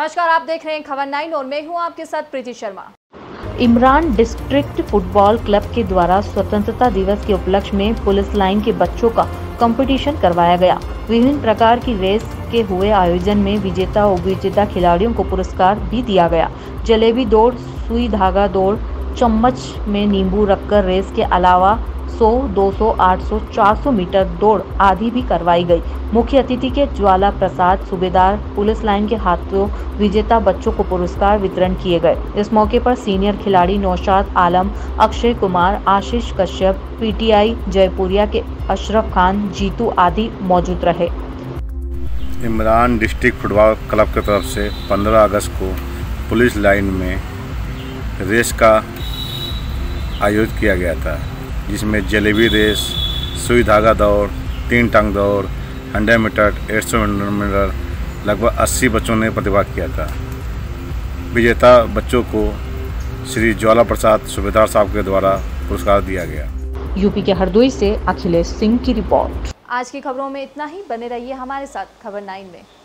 नमस्कार, आप देख रहे हैं खबर 9 और मैं हूं आपके साथ Preeti Sharma. Imran district football club के द्वारा स्वतंत्रता दिवस के उपलक्ष्य में पुलिस लाइन के बच्चों का कंपटीशन करवाया गया। विभिन्न प्रकार की रेस के हुए आयोजन में विजेता और विजेता खिलाड़ियों को पुरस्कार भी दिया गया। जलेबी दौड़, सुई धागा दौड़, चम्मच में नींबू रखकर रेस के अलावा 100, 200, 800, 400 मीटर दौड़ आदि भी करवाई गई। मुख्य अतिथि के ज्वाला प्रसाद सूबेदार पुलिस लाइन के हाथों विजेता बच्चों को पुरस्कार वितरण किए गए। इस मौके पर सीनियर खिलाड़ी नौशाद आलम, अक्षय कुमार, आशीष कश्यप, पीटीआई जयपुरिया के अशरफ खान, जीतू आदि मौजूद रहे। इमरान डिस्ट्रिक्ट फुटबॉल क्लब की तरफ से 15 अगस्त को पुलिस लाइन में रेस का आयोजित किया गया था, जिसमें जलेबी रेस, सुई धागा दौड़, 3 टांग दौड़, 100 मीटर, 800 मीटर, लगभग 80 बच्चों ने प्रतिभाग किया था। विजेता बच्चों को श्री ज्वाला प्रसाद सूबेदार साहब के द्वारा पुरस्कार दिया गया। यूपी के हरदोई से अखिलेश सिंह की रिपोर्ट। आज की खबरों में इतना ही, बने रहिए हमारे साथ खबर 9 में।